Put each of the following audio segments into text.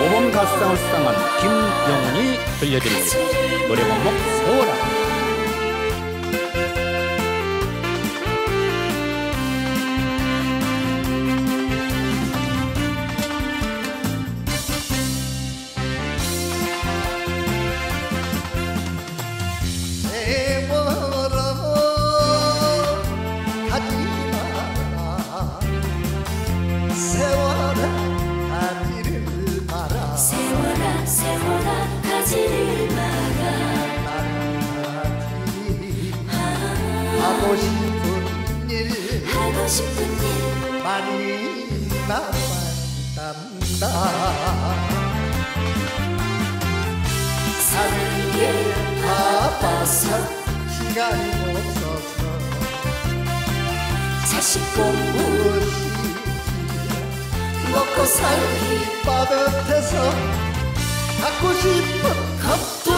모범 가수상을 수상한 김영훈이 들려드립니다. 노래 방법 세워라. 하고 싶은 일 많이 남았단다. 사는 게 바빠서 시간이 없어서 자식 공부 먹고 살기 빠듯해서 갖고 싶은 컵도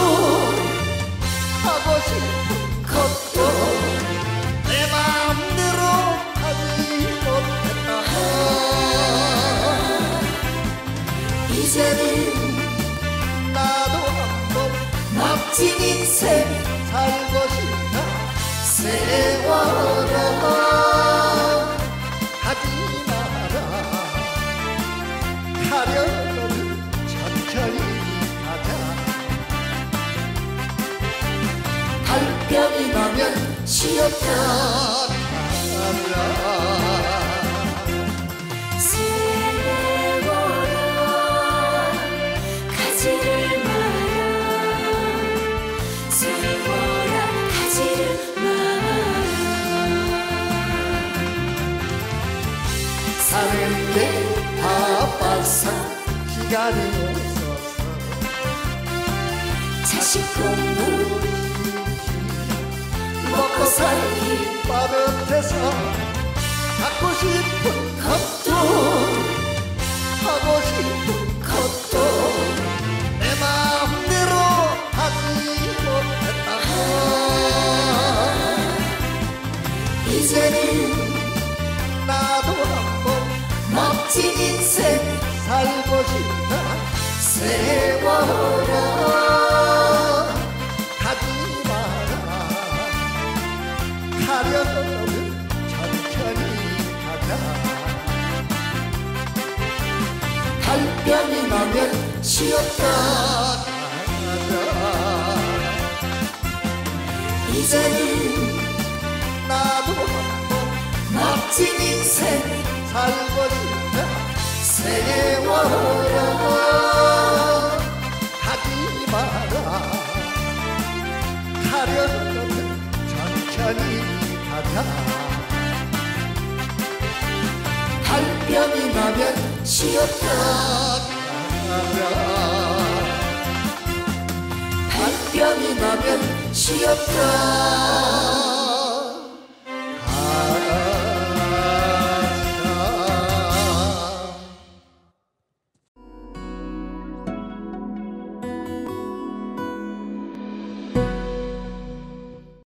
하고 싶은 컵도 이제는 나도 한번 멋진 인생 살고 싶다. 세워라 가지 마라 가려면 천천히 가자. 달병이 나면 쉬었다. 사는 게 바빠서 기간이 없어서 자식 공부 먹고 살기 빠듯해서 갖고 싶은 컵도 하고 싶은 컵도 내 마음대로 하지 못했다. 이제는 나도 한번 멋진 인생 살고 싶다. 세워라 가지 마라 가려면 천천히 가자. 달병이 나면 쉬었다 가자. 이제는 나도 한번 멋진 인생 살고 싶다. 세워라 가지 마라 가려면 천천히 가자. 달병이 나면 쉬었다 가자. 달병이 나면 쉬었다.